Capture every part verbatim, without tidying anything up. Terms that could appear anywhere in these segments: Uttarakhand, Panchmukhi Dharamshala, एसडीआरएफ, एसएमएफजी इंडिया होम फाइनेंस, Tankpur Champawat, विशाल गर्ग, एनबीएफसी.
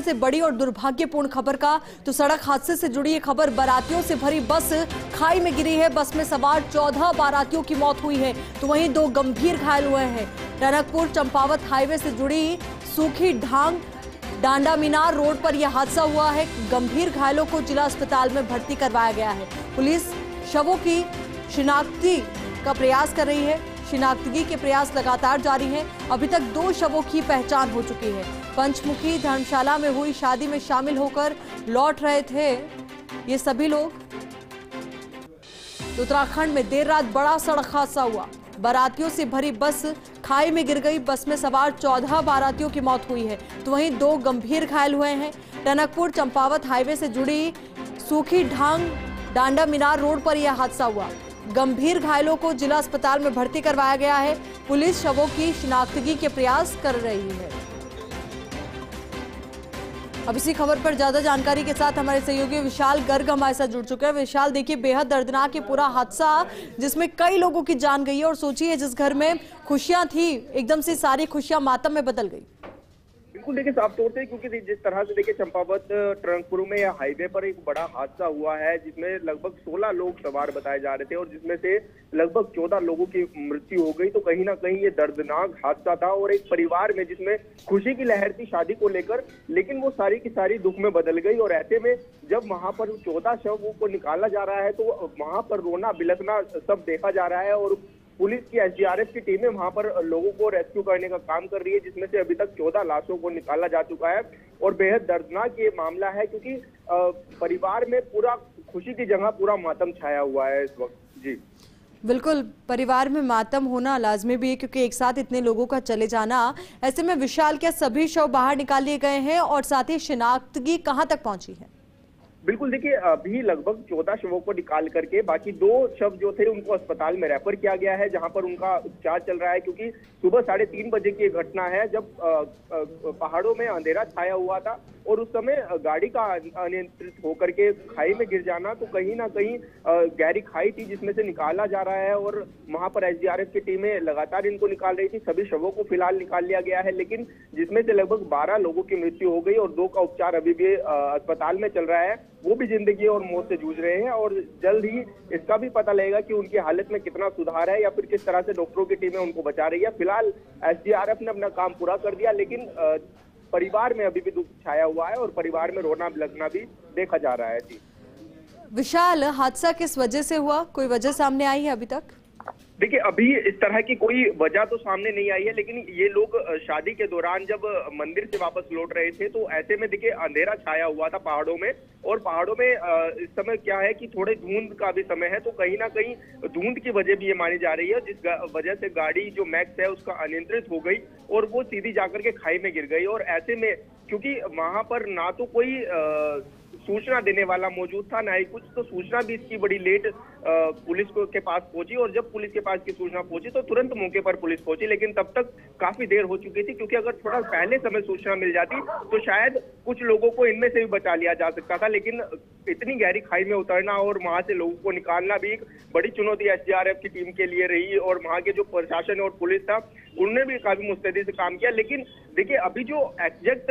से बड़ी और दुर्भाग्यपूर्ण खबर का तो सड़क हादसे से जुड़ी खबर, बारातियों से भरी बस खाई में गिरी है। बस में सवार चौदह बारातियों की मौत हुई है तो वहीं दो गंभीर घायल हुए हैं। टनकपुर चंपावत हाईवे से जुड़ी सूखी ढांग डांडा मीनार रोड पर यह हादसा हुआ है। गंभीर घायलों को जिला अस्पताल में भर्ती करवाया गया है। पुलिस शवों की शिनाख्ती का प्रयास कर रही है। शिनाख्तगी के प्रयास लगातार जारी हैं। अभी तक दो शवों की पहचान हो चुकी है। पंचमुखी धर्मशाला में हुई शादी में शामिल होकर लौट रहे थे ये सभी लोग। उत्तराखंड में देर रात बड़ा सड़क हादसा हुआ। बारातियों से भरी बस खाई में गिर गई। बस में सवार चौदह बारातियों की मौत हुई है तो वहीं दो गंभीर घायल हुए हैं। टनकपुर चंपावत हाईवे से जुड़ी सूखी ढांग डांडा मीनार रोड पर यह हादसा हुआ। गंभीर घायलों को जिला अस्पताल में भर्ती करवाया गया है। पुलिस शवों की शिनाख्तगी के प्रयास कर रही है। अब इसी खबर पर ज्यादा जानकारी के साथ हमारे सहयोगी विशाल गर्ग हमारे साथ जुड़ चुके हैं। विशाल, देखिए बेहद दर्दनाक ये पूरा हादसा जिसमें कई लोगों की जान गई है और सोचिए जिस घर में खुशियां थी एकदम से सारी खुशियां मातम में बदल गई। बिल्कुल, देखिए साफ तौर से क्योंकि जिस तरह से देखिए चंपावत टनकपुर में यह हाईवे पर एक बड़ा हादसा हुआ है जिसमें लगभग सोलह लोग सवार बताए जा रहे थे और जिसमें से लगभग चौदह लोगों की मृत्यु हो गई। तो कहीं ना कहीं ये दर्दनाक हादसा था और एक परिवार में जिसमें खुशी की लहर थी शादी को लेकर, लेकिन वो सारी की सारी दुख में बदल गई। और ऐसे में जब वहाँ पर चौदह शवों को निकाला जा रहा है तो वहाँ पर रोना बिलखना सब देखा जा रहा है और पुलिस की एसडीआरएफ की टीमें वहां पर लोगों को रेस्क्यू करने का काम कर रही है जिसमें से अभी तक चौदह लाशों को निकाला जा चुका है। और बेहद दर्दनाक ये मामला है क्योंकि परिवार में पूरा खुशी की जगह पूरा मातम छाया हुआ है इस वक्त। जी बिल्कुल, परिवार में मातम होना लाजमी भी है क्योंकि एक साथ इतने लोगों का चले जाना। ऐसे में विशाल, क्या सभी शव बाहर निकाल लिए गए हैं और साथ ही शिनाख्तगी कहाँ तक पहुँची है? बिल्कुल, देखिए अभी लगभग चौदह शवों को निकाल करके बाकी दो शव जो थे उनको अस्पताल में रेफर किया गया है जहां पर उनका उपचार चल रहा है। क्योंकि सुबह साढ़े तीन बजे की घटना है जब आ, आ, पहाड़ों में अंधेरा छाया हुआ था और उस समय गाड़ी का अनियंत्रित होकर के खाई में गिर जाना, तो कहीं ना कहीं गहरी खाई थी जिसमें से निकाला जा रहा है और वहां पर एसडीआरएफ की टीमें लगातार इनको निकाल रही थी। सभी शवों को फिलहाल निकाल लिया गया है लेकिन जिसमें से लगभग बारह लोगों की मृत्यु हो गई और दो का उपचार अभी भी अस्पताल में चल रहा है। वो भी जिंदगी और मौत से जूझ रहे हैं और जल्द ही इसका भी पता लगेगा कि उनकी हालत में कितना सुधार है या फिर किस तरह से डॉक्टरों की टीमें उनको बचा रही है। फिलहाल एसडीआरएफ ने अपना काम पूरा कर दिया लेकिन परिवार में अभी भी दुख छाया हुआ है और परिवार में रोना लगना भी देखा जा रहा है। जी विशाल, हादसा किस वजह से हुआ? कोई वजह सामने आई है अभी तक? देखिए अभी इस तरह की कोई वजह तो सामने नहीं आई है लेकिन ये लोग शादी के दौरान जब मंदिर से वापस लौट रहे थे तो ऐसे में देखिए अंधेरा छाया हुआ था पहाड़ों में और पहाड़ों में इस समय क्या है कि थोड़े धुंध का भी समय है तो कहीं ना कहीं धुंध की वजह भी ये मानी जा रही है जिस वजह से गाड़ी जो मैक्स है उसका अनियंत्रित हो गई और वो सीधी जाकर के खाई में गिर गई। और ऐसे में क्योंकि वहां पर ना तो कोई सूचना देने वाला मौजूद था ना ही कुछ, तो सूचना भी इसकी बड़ी लेट पुलिस को के पास पहुंची और जब पुलिस के पास की सूचना पहुंची तो तुरंत मौके पर पुलिस पहुंची लेकिन तब तक काफी देर हो चुकी थी क्योंकि अगर थोड़ा पहले समय सूचना मिल जाती तो शायद कुछ लोगों को इनमें से भी बचा लिया जा सकता था। लेकिन इतनी गहरी खाई में उतरना और वहां से लोगों को निकालना भी एक बड़ी चुनौती एसडीआरएफ की टीम के लिए रही और वहां के जो प्रशासन और पुलिस था उन्होंने भी काफी मुस्तैदी से काम किया। लेकिन देखिए अभी जो एग्जैक्ट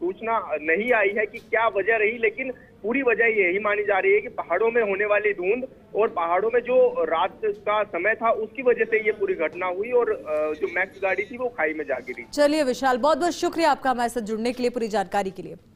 सूचना नहीं आई है कि क्या वजह रही लेकिन पूरी वजह यही मानी जा रही है कि पहाड़ों में होने वाली धुंध और पहाड़ों में जो रात का समय था उसकी वजह से ये पूरी घटना हुई और जो मैक्स गाड़ी थी वो खाई में जा गिरी। चलिए विशाल, बहुत बहुत शुक्रिया आपका हमारे साथ जुड़ने के लिए, पूरी जानकारी के लिए।